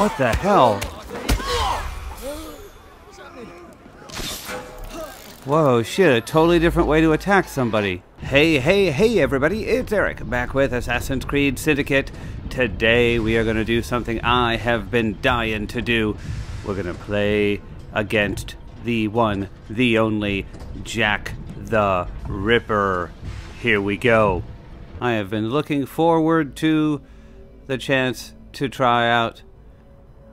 What the hell? Whoa, shit, a totally different way to attack somebody. Hey everybody, it's Eric, back with Assassin's Creed Syndicate. Today we are going to do something I have been dying to do. We're going to play against the one, the only, Jack the Ripper. Here we go. I have been looking forward to the chance to try out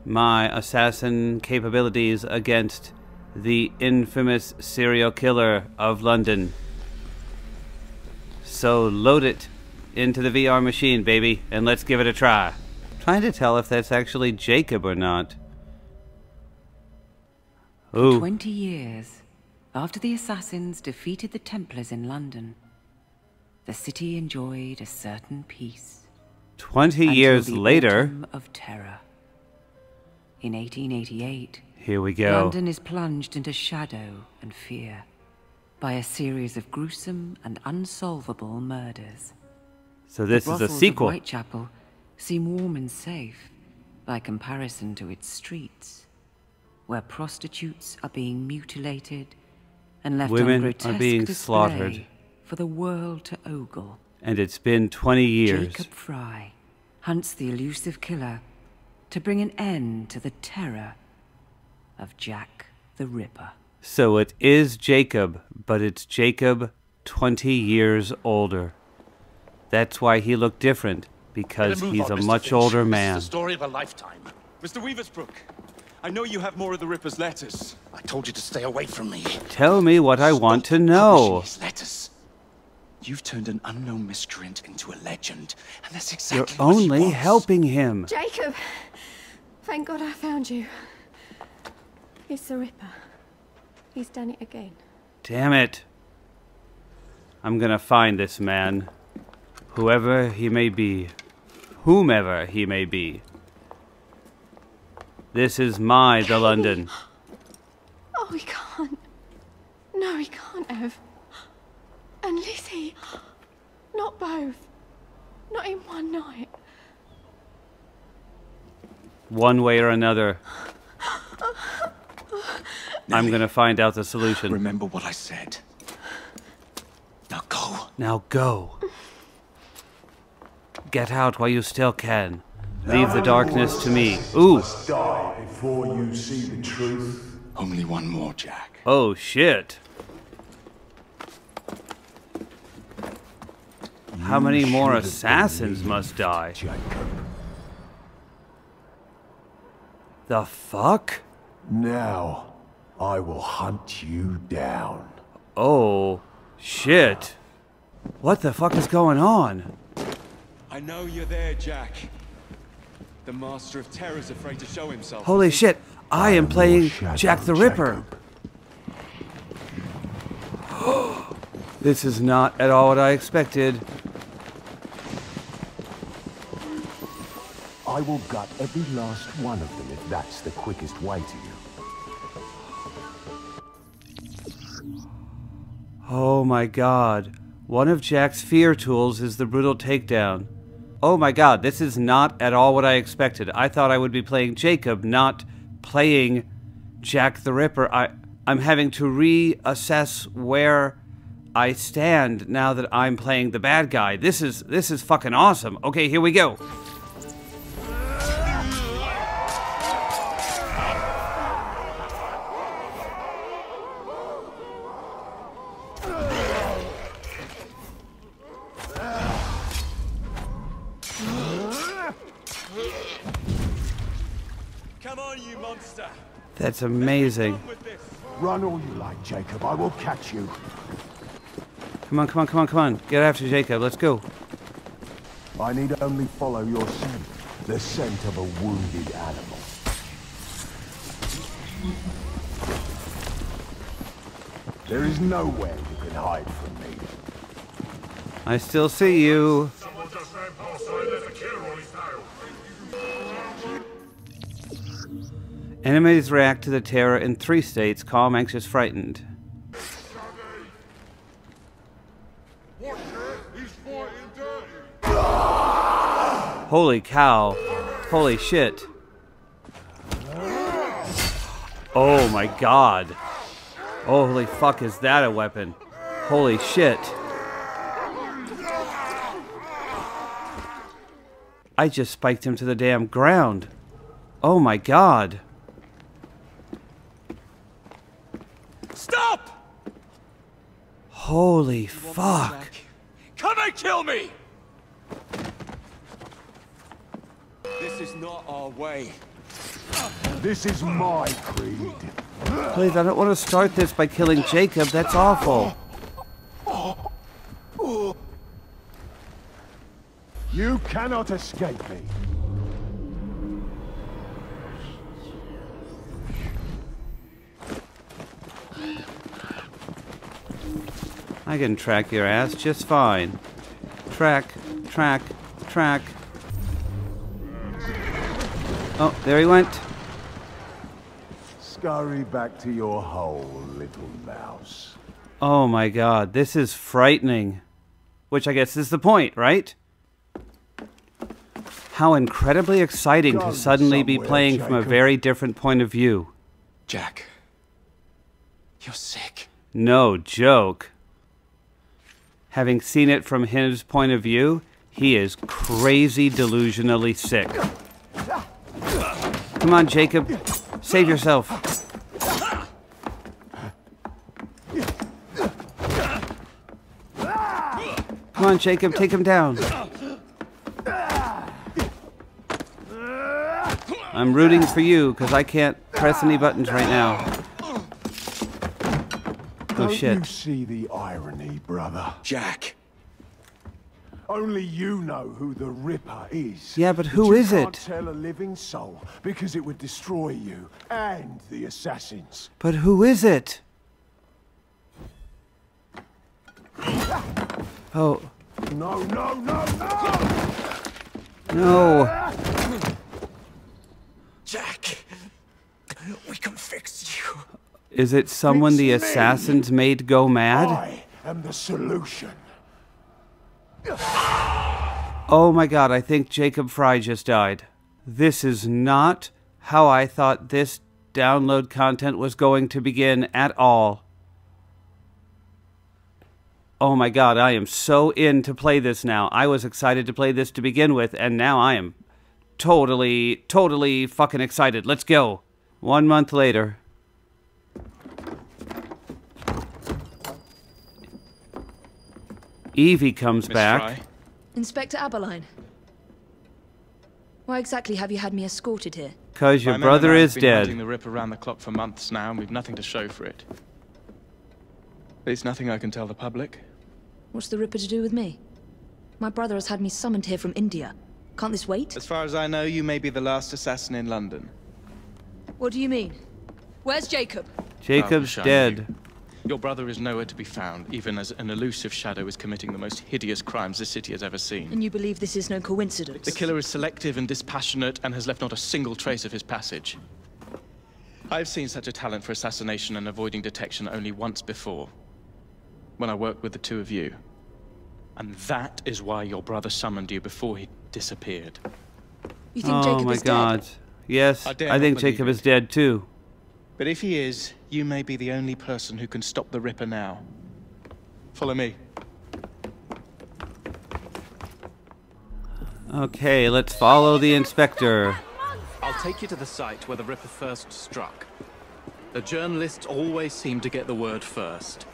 my assassin capabilities against the infamous serial killer of London. So load it into the VR machine, baby, and let's give it a try. I'm trying to tell if that's actually Jacob or not. Ooh. For 20 years, after the assassins defeated the Templars in London, the city enjoyed a certain peace. 20 years later, of terror. In 1888, here we go. London is plunged into shadow and fear by a series of gruesome and unsolvable murders. So this is a sequel. The brothels of Whitechapel seem warm and safe by comparison to its streets, where prostitutes are being mutilated and left on grotesque display for the world to ogle. And it's been 20 years. Jacob Frye hunts the elusive killer to bring an end to the terror of Jack the Ripper. So it is Jacob, but it's Jacob 20 years older. That's why he looked different, because he's a much older man. This is the story of a lifetime. Mr. Weaversbrook, I know you have more of the Ripper's letters. I told you to stay away from me. Tell me what I want to know. Letters. You've turned an unknown miscreant into a legend, and that's exactly what he wants. You're only helping him. Jacob, thank God I found you. It's the Ripper. He's done it again. Damn it. I'm gonna find this man. Whoever he may be. Whomever he may be. This is my The London. Oh, he can't. No, he can't, Ev. And Lizzie. Not both. Not in one night. One way or another. I'm gonna find out the solution. Remember what I said. Now go. Now go. Get out while you still can. Leave the darkness to me. Ooh. Die before you see the truth. Only one more, Jack. Oh shit. How many more assassins must die? Jacob. The fuck? Now, I will hunt you down. Oh, shit. What the fuck is going on? I know you're there, Jack. The master of terror's afraid to show himself. Holy shit, I am playing Jack the Ripper. This is not at all what I expected. I will gut every last one of them if that's the quickest way to you. Oh my god. One of Jack's fear tools is the brutal takedown. Oh my god, this is not at all what I expected. I thought I would be playing Jacob, not playing Jack the Ripper. I'm having to reassess where I stand now that I'm playing the bad guy. This is fucking awesome. Okay, here we go. That's amazing. Run all you like, Jacob. I will catch you. Come on, come on, come on, come on. Get after Jacob. Let's go. I need only follow your scent. The scent of a wounded animal. There is nowhere you can hide from me. I still see you. Someone just ran past, so I let the killer on his tail. Enemies react to the terror in 3 states: calm, anxious, frightened. Holy cow. Holy shit. Oh my god. Oh, holy fuck, is that a weapon? Holy shit. I just spiked him to the damn ground. Oh my god. Stop! Holy fuck. Come and kill me! This is not our way. This is my creed. Please, I don't want to start this by killing Jacob. That's awful. You cannot escape me. I can track your ass just fine. Track, track, track. Oh, there he went. Scurry back to your hole, little mouse. Oh my god, this is frightening. Which I guess is the point, right? How incredibly exciting to suddenly be playing Jacob. From a very different point of view. Jack, you're sick. No joke. Having seen it from his point of view, he is crazy delusionally sick. Come on, Jacob. Save yourself. Come on, Jacob. Take him down. I'm rooting for you because I can't press any buttons right now. Oh, shit. Don't you see the irony, brother? Jack. Only you know who the Ripper is. Yeah, but who is it? You can't tell a living soul because it would destroy you and the assassins. But who is it? Oh. No, no, no, no! No. Jack, we can fix you. Is it someone the assassins made go mad? I am the solution. Oh my god, I think Jacob Frye just died. This is not how I thought this download content was going to begin at all. Oh my god, I am so in to play this now. I was excited to play this to begin with, and now I am totally, totally fucking excited. Let's go. 1 month later. Evie comes back. Miss Frye. Inspector Aberline. Why exactly have you had me escorted here? Because your brother is dead. I've been hunting the Ripper around the clock for months now, and we've nothing to show for it. There's nothing I can tell the public. What's the Ripper to do with me? My brother has had me summoned here from India. Can't this wait? As far as I know, you may be the last assassin in London. What do you mean? Where's Jacob? Jacob's dead. Your brother is nowhere to be found, even as an elusive shadow is committing the most hideous crimes this city has ever seen. And you believe this is no coincidence? The killer is selective and dispassionate and has left not a single trace of his passage. I've seen such a talent for assassination and avoiding detection only once before, when I worked with the two of you. And that is why your brother summoned you before he disappeared. You think Jacob is dead? Oh my god. Yes, I think Jacob is dead too. But if he is, you may be the only person who can stop the Ripper now. Follow me. Okay, let's follow the inspector. I'll take you to the site where the Ripper first struck. The journalists always seem to get the word first.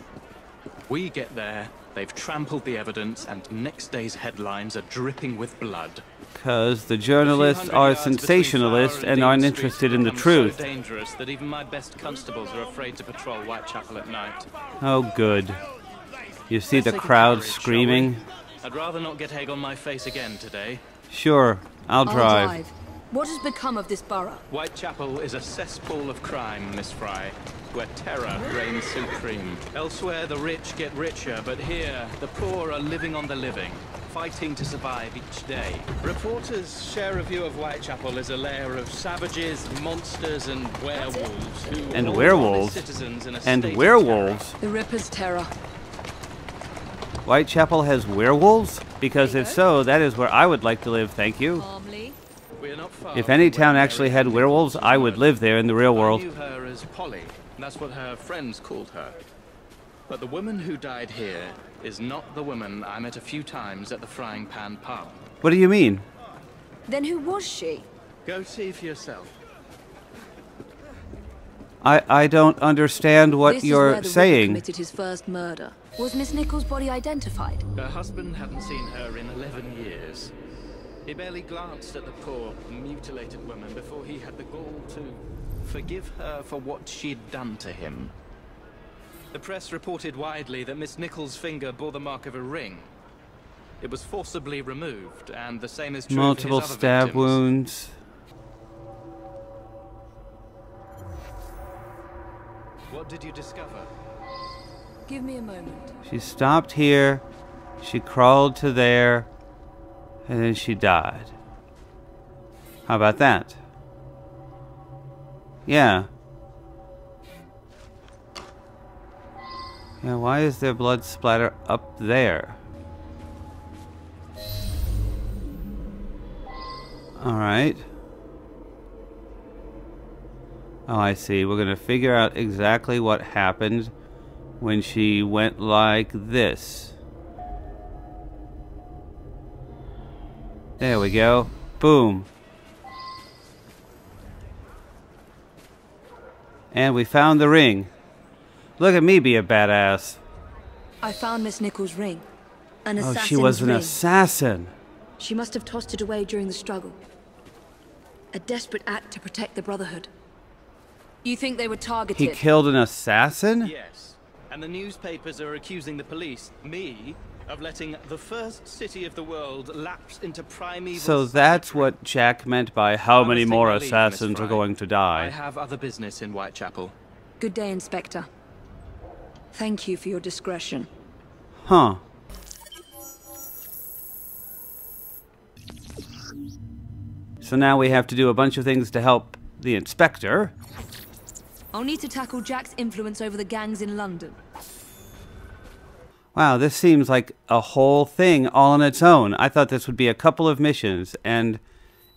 We get there, they've trampled the evidence, and next day's headlines are dripping with blood. Because the journalists are sensationalists and aren't interested in the truth. So dangerous that even my best constables are afraid to patrol Whitechapel at night. Oh, good. You see the crowd screaming. I'd rather not get egg on my face again today. Sure, I'll drive. What has become of this borough? Whitechapel is a cesspool of crime, Miss Frye, where terror reigns supreme. Elsewhere, the rich get richer, but here, the poor are living on the living, fighting to survive each day. Reporters share a view of Whitechapel as a lair of savages, monsters, and werewolves. The Ripper's terror. Whitechapel has werewolves? Because if so, that is where I would like to live, thank you. If any town actually had werewolves, I would live there in the real world. I knew her as Polly. That's what her friends called her. But the woman who died here is not the woman I met a few times at the Frying Pan pub. What do you mean? Then who was she? Go see for yourself. I don't understand what you're saying. This is where the Ripper committed his first murder. Was Miss Nichols' body identified? Her husband hadn't seen her in 11 years. He barely glanced at the poor, mutilated woman before he had the gall to forgive her for what she'd done to him. The press reported widely that Miss Nichols' finger bore the mark of a ring. It was forcibly removed, and the same is true for his other victims. Multiple stab wounds. What did you discover? Give me a moment. She stopped here, she crawled to there, and then she died. How about that? Yeah. Yeah, why is there blood splatter up there? Alright. Oh, I see. We're going to figure out exactly what happened when she went like this. There we go. Boom. And we found the ring. Look at me be a badass. I found Miss Nichols' ring. An assassin's ring. Oh, she was an assassin. She must have tossed it away during the struggle. A desperate act to protect the Brotherhood. You think they were targeted? He killed an assassin? Yes. And the newspapers are accusing the police, me, of letting the first city of the world lapse into primeval... So that's what Jack meant by how many more assassins are going to die. I have other business in Whitechapel. Good day, Inspector. Thank you for your discretion. Huh. So now we have to do a bunch of things to help the inspector. I'll need to tackle Jack's influence over the gangs in London. Wow, this seems like a whole thing all on its own. I thought this would be a couple of missions, and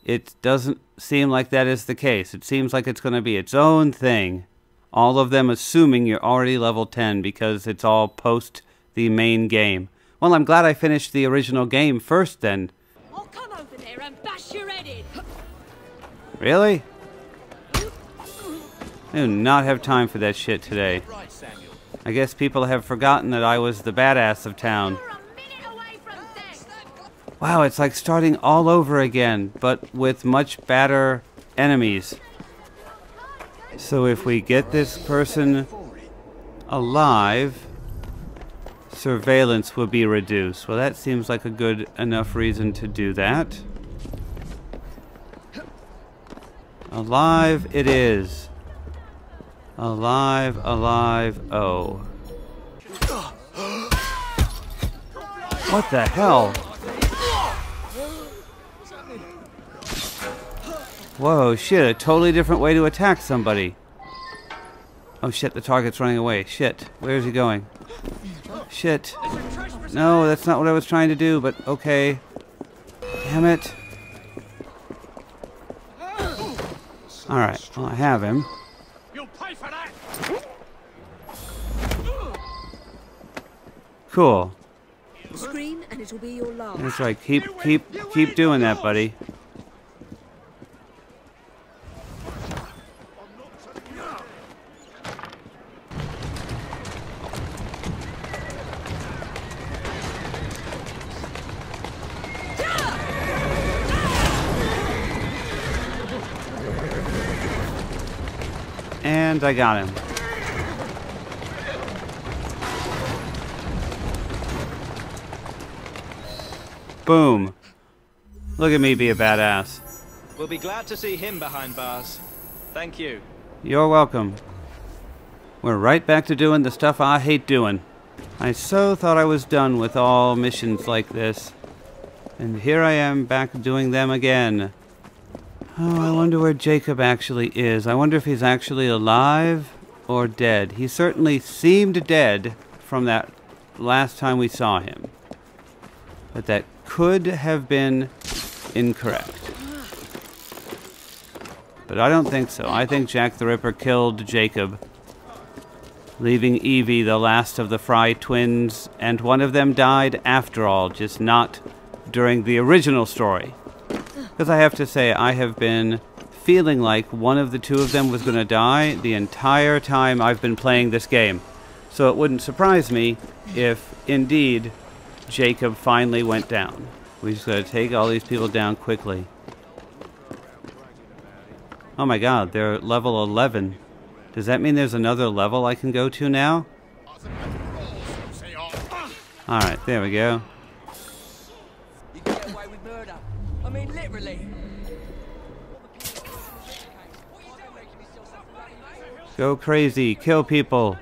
it doesn't seem like that is the case. It seems like it's going to be its own thing. All of them assuming you're already level 10 because it's all post the main game. Well, I'm glad I finished the original game first then. I'll come over there and bash your head in. Really? I do not have time for that shit today. I guess people have forgotten that I was the badass of town. Wow, it's like starting all over again, but with much badder enemies. So if we get this person alive, surveillance will be reduced. Well, that seems like a good enough reason to do that. Alive it is. Alive, alive, oh. What the hell? Whoa, shit, a totally different way to attack somebody. Oh shit, the target's running away. Shit, where is he going? Shit. No, that's not what I was trying to do, but okay. Damn it. Alright, well, I have him. Cool. Scream and it'll be your last. That's right. Keep doing that, buddy. And I got him. Boom. Look at me be a badass. We'll be glad to see him behind bars. Thank you. You're welcome. We're right back to doing the stuff I hate doing. I so thought I was done with all missions like this. And here I am back doing them again. Oh, I wonder where Jacob actually is. I wonder if he's actually alive or dead. He certainly seemed dead from that last time we saw him. But that could have been incorrect. But I don't think so. I think Jack the Ripper killed Jacob, leaving Evie, the last of the Frye twins, and one of them died after all, just not during the original story. Because I have to say, I have been feeling like one of the two of them was going to die the entire time I've been playing this game. So it wouldn't surprise me if, indeed, Jacob finally went down. We just gotta take all these people down quickly. Oh my god, they're at level 11. Does that mean there's another level I can go to now? Alright, there we go. You can get away with murder. I mean, literally. Go crazy, kill people.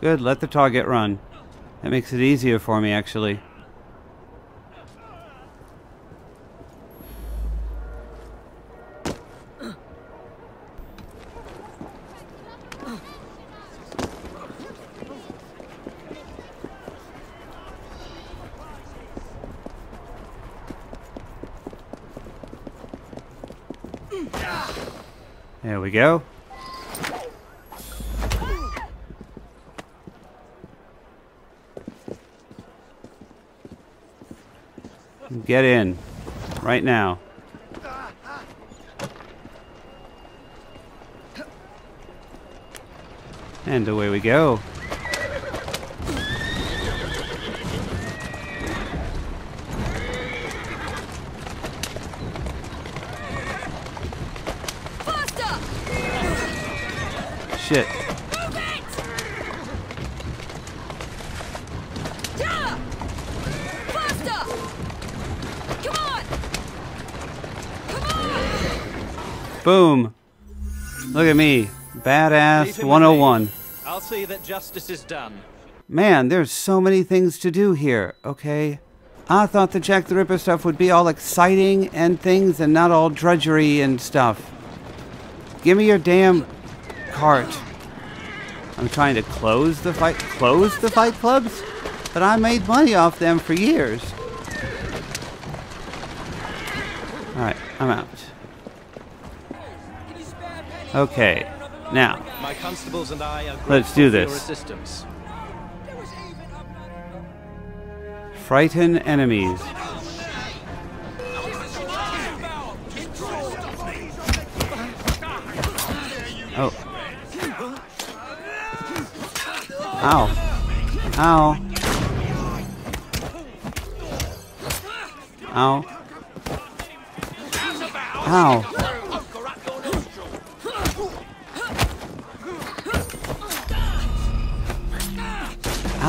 Good, let the target run. That makes it easier for me, actually. There we go. Get in. Right now. And away we go. Faster! Shit. Boom! Look at me. Badass 101. I'll see that justice is done. Man, there's so many things to do here, okay? I thought the Jack the Ripper stuff would be all exciting and things and not all drudgery and stuff. Give me your damn cart. I'm trying to close the fight. Close the fight clubs? But I made money off them for years. Alright, I'm out. Okay, now, let's do this. Frighten enemies. Oh. Ow. Ow. Ow. Ow. Ow!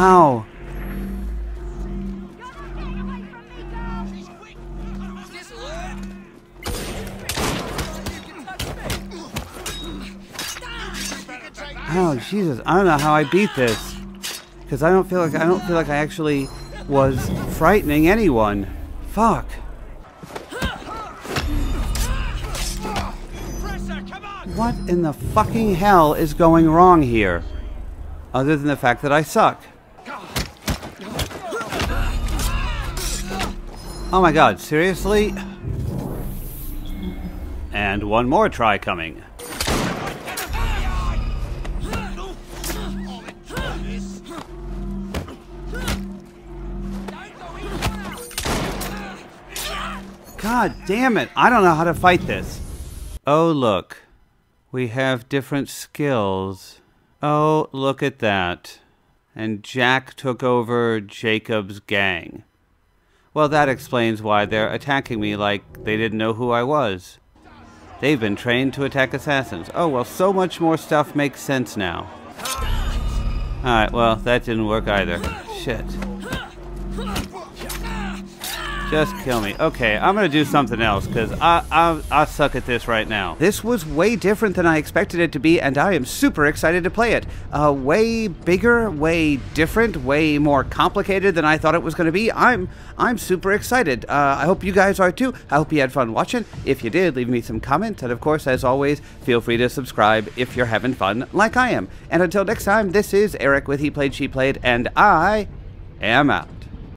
Oh Jesus! I don't know how I beat this, because I don't feel like I actually was frightening anyone. Fuck! What in the fucking hell is going wrong here? Other than the fact that I suck. Oh my god, seriously? And one more try coming. God damn it, I don't know how to fight this. Oh look, we have different skills. Oh, look at that. And Jack took over Jacob's gang. Well, that explains why they're attacking me like they didn't know who I was. They've been trained to attack assassins. Oh, well, so much more stuff makes sense now. Alright, well, that didn't work either. Shit. Just kill me. Okay, I'm gonna do something else, because I suck at this right now. This was way different than I expected it to be, and I am super excited to play it. Way bigger, way different, way more complicated than I thought it was gonna be. I'm super excited. I hope you guys are too. I hope you had fun watching. If you did, leave me some comments, and of course, as always, feel free to subscribe if you're having fun like I am. And until next time, this is Eric with He Played, She Played, and I am out.